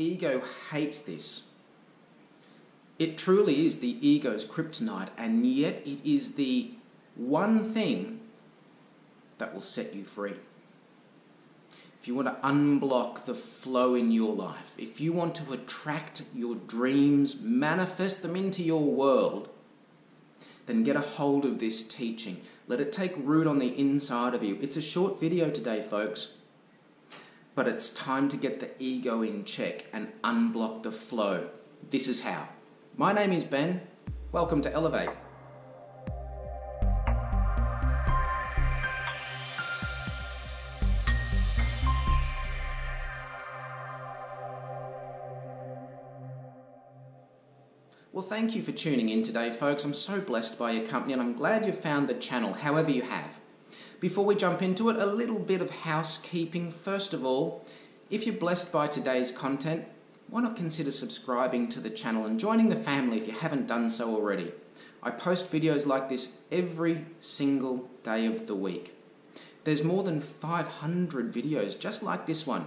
ego hates this. It truly is the ego's kryptonite, and yet it is the one thing that will set you free. If you want to unblock the flow in your life, if you want to attract your dreams, manifest them into your world, then get a hold of this teaching. Let it take root on the inside of you. It's a short video today, folks, but it's time to get the ego in check and unblock the flow. This is how. My name is Ben. Welcome to Elevate. Well, thank you for tuning in today, folks. I'm so blessed by your company, and I'm glad you found the channel, however you have. Before we jump into it, a little bit of housekeeping. First of all, if you're blessed by today's content, why not consider subscribing to the channel and joining the family if you haven't done so already. I post videos like this every single day of the week. There's more than 500 videos just like this one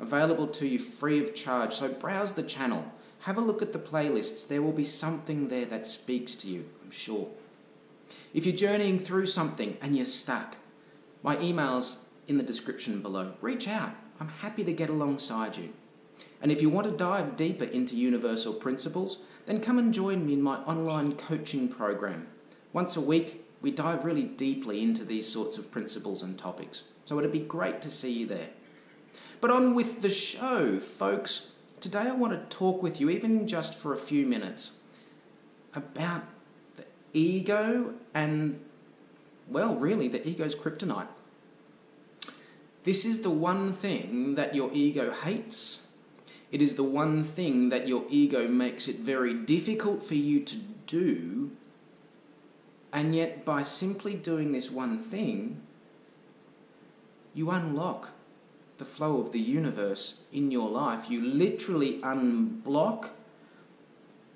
available to you free of charge, so browse the channel. Have a look at the playlists. There will be something there that speaks to you, I'm sure. If you're journeying through something and you're stuck, my email's in the description below. Reach out. I'm happy to get alongside you. And if you want to dive deeper into universal principles, then come and join me in my online coaching program. Once a week, we dive really deeply into these sorts of principles and topics. So it'd be great to see you there. But on with the show, folks. Today I want to talk with you, even just for a few minutes, about the ego and, well, really the ego's kryptonite. This is the one thing that your ego hates. It is the one thing that your ego makes it very difficult for you to do, and yet by simply doing this one thing, you unlock the flow of the universe in your life. You literally unblock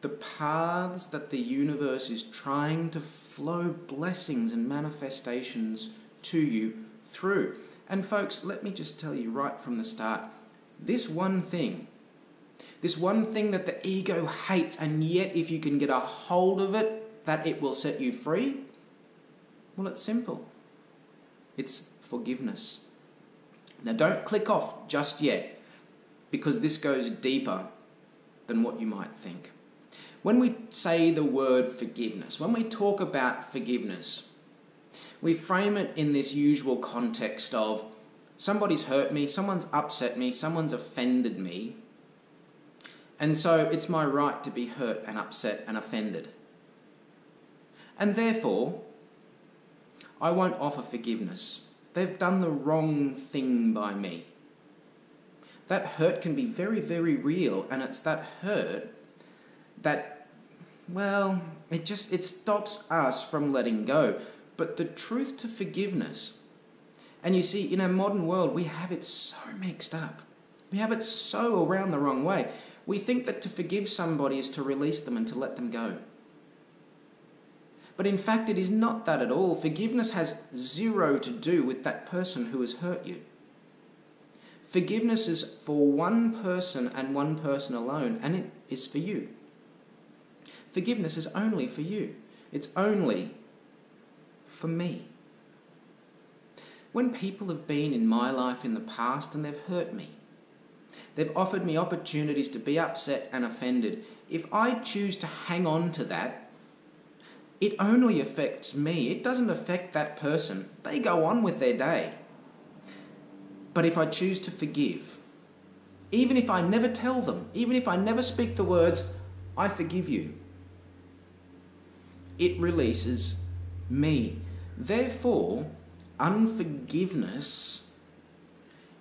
the paths that the universe is trying to flow blessings and manifestations to you through. And folks, let me just tell you right from the start, this one thing that the ego hates, and yet if you can get a hold of it, that it will set you free, well, it's simple. It's forgiveness. Now, don't click off just yet, because this goes deeper than what you might think. When we say the word forgiveness, when we talk about forgiveness, we frame it in this usual context of somebody's hurt me, someone's upset me, someone's offended me, and so it's my right to be hurt and upset and offended. And therefore, I won't offer forgiveness. They've done the wrong thing by me. That hurt can be very, very real, and it's that hurt that, well, it stops us from letting go. But the truth to forgiveness, and you see, in our modern world, we have it so mixed up. We have it so around the wrong way. We think that to forgive somebody is to release them and to let them go. But in fact, it is not that at all. Forgiveness has zero to do with that person who has hurt you. Forgiveness is for one person and one person alone, and it is for you. Forgiveness is only for you. It's only for me. When people have been in my life in the past and they've hurt me, they've offered me opportunities to be upset and offended. If I choose to hang on to that, it only affects me. It doesn't affect that person. They go on with their day. But if I choose to forgive, even if I never tell them, even if I never speak the words, I forgive you, it releases me. Therefore, unforgiveness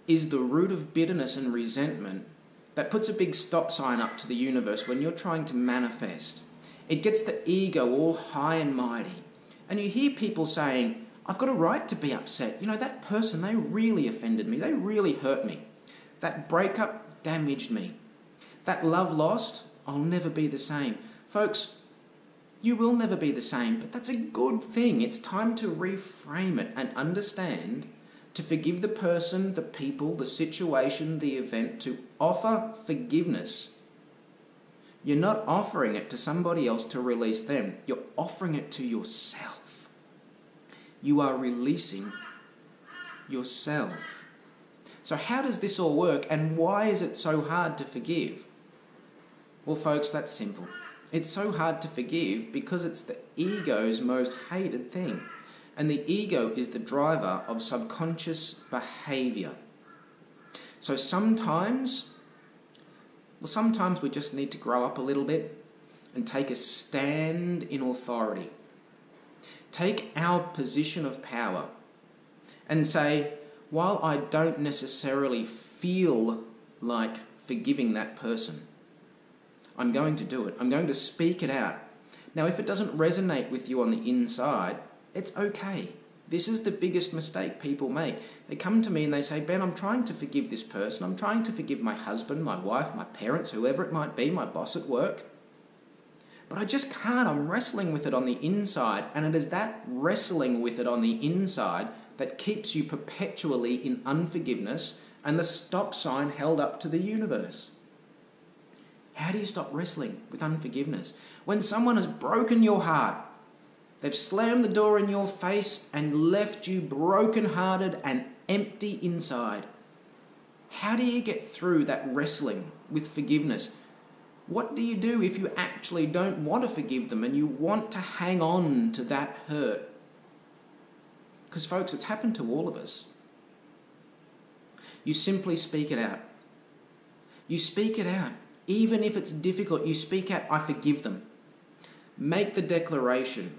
is the root of bitterness and resentment that puts a big stop sign up to the universe when you're trying to manifest. It gets the ego all high and mighty. And you hear people saying, I've got a right to be upset. You know, that person, they really offended me. They really hurt me. That breakup damaged me. That love lost, I'll never be the same. Folks, you will never be the same, but that's a good thing. It's time to reframe it and understand to forgive the person, the people, the situation, the event, to offer forgiveness. You're not offering it to somebody else to release them. You're offering it to yourself. You are releasing yourself. So how does this all work, and why is it so hard to forgive? Well, folks, that's simple. It's so hard to forgive because it's the ego's most hated thing. And the ego is the driver of subconscious behavior. So sometimes we just need to grow up a little bit and take a stand in authority. Take our position of power and say, while I don't necessarily feel like forgiving that person, I'm going to do it. I'm going to speak it out. Now, if it doesn't resonate with you on the inside, it's okay. This is the biggest mistake people make. They come to me and they say, Ben, I'm trying to forgive this person. I'm trying to forgive my husband, my wife, my parents, whoever it might be, my boss at work. But I just can't. I'm wrestling with it on the inside. And it is that wrestling with it on the inside that keeps you perpetually in unforgiveness and the stop sign held up to the universe. How do you stop wrestling with unforgiveness? When someone has broken your heart, they've slammed the door in your face and left you broken-hearted and empty inside. How do you get through that wrestling with forgiveness? What do you do if you actually don't want to forgive them and you want to hang on to that hurt? Because, folks, it's happened to all of us. You simply speak it out. You speak it out. Even if it's difficult, you speak out, I forgive them. Make the declaration.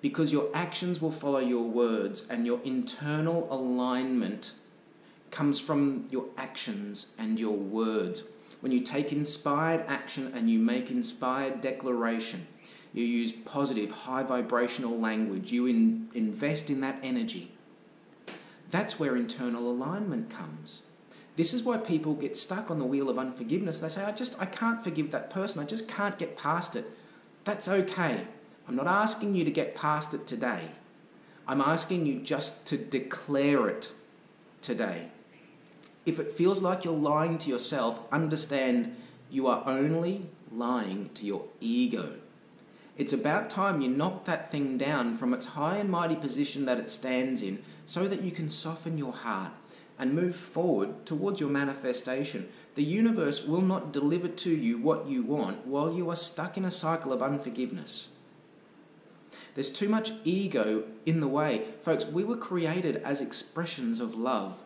Because your actions will follow your words, and your internal alignment comes from your actions and your words. When you take inspired action and you make inspired declaration, you use positive, high vibrational language, you invest in that energy. That's where internal alignment comes. This is why people get stuck on the wheel of unforgiveness. They say, I can't forgive that person. I just can't get past it. That's okay. I'm not asking you to get past it today. I'm asking you just to declare it today. If it feels like you're lying to yourself, understand you are only lying to your ego. It's about time you knock that thing down from its high and mighty position that it stands in so that you can soften your heart and move forward towards your manifestation. The universe will not deliver to you what you want while you are stuck in a cycle of unforgiveness. There's too much ego in the way. Folks, we were created as expressions of love,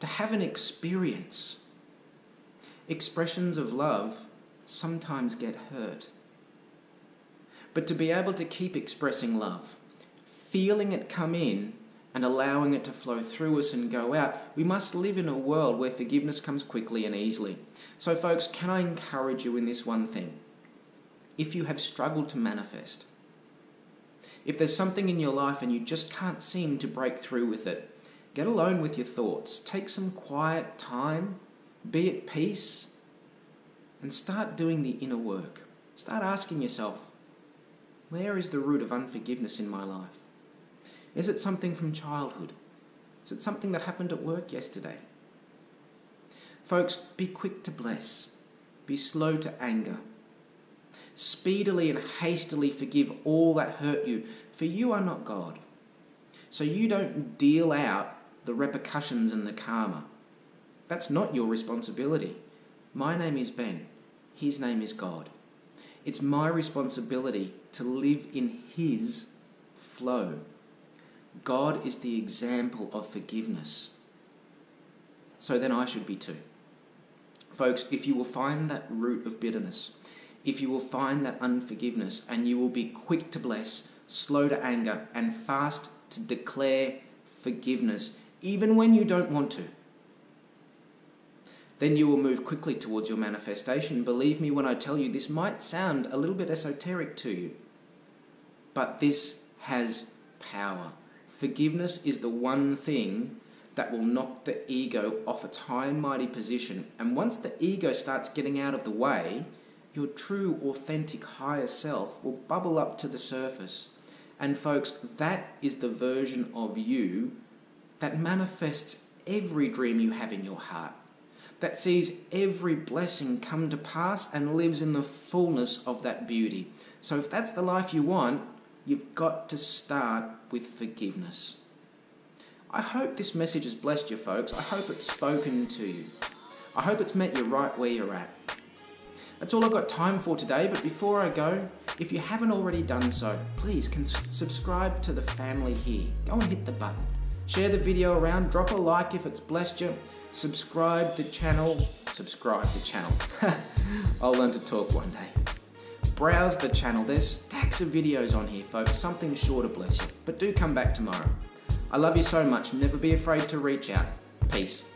to have an experience. Expressions of love sometimes get hurt. But to be able to keep expressing love, feeling it come in and allowing it to flow through us and go out, we must live in a world where forgiveness comes quickly and easily. So folks, can I encourage you in this one thing? If you have struggled to manifest, if there's something in your life and you just can't seem to break through with it, get alone with your thoughts. Take some quiet time, be at peace, and start doing the inner work. Start asking yourself, where is the root of unforgiveness in my life? Is it something from childhood? Is it something that happened at work yesterday? Folks, be quick to bless. Be slow to anger. Speedily and hastily forgive all that hurt you, for you are not God. So you don't deal out the repercussions and the karma. That's not your responsibility. My name is Ben. His name is God. It's my responsibility to live in His flow. God is the example of forgiveness. So then I should be too. Folks, if you will find that root of bitterness, if you will find that unforgiveness, and you will be quick to bless, slow to anger, and fast to declare forgiveness, even when you don't want to, then you will move quickly towards your manifestation. Believe me when I tell you, this might sound a little bit esoteric to you, but this has power. Forgiveness is the one thing that will knock the ego off its high and mighty position. And once the ego starts getting out of the way, your true, authentic, higher self will bubble up to the surface. And folks, that is the version of you that manifests every dream you have in your heart, that sees every blessing come to pass and lives in the fullness of that beauty. So if that's the life you want, you've got to start with forgiveness. I hope this message has blessed you, folks. I hope it's spoken to you. I hope it's met you right where you're at. That's all I've got time for today, but before I go, if you haven't already done so, please subscribe to the family here. Go and hit the button. Share the video around, drop a like if it's blessed you, subscribe the channel, I'll learn to talk one day. Browse the channel, there's stacks of videos on here, folks, something sure to bless you, but do come back tomorrow. I love you so much, never be afraid to reach out. Peace.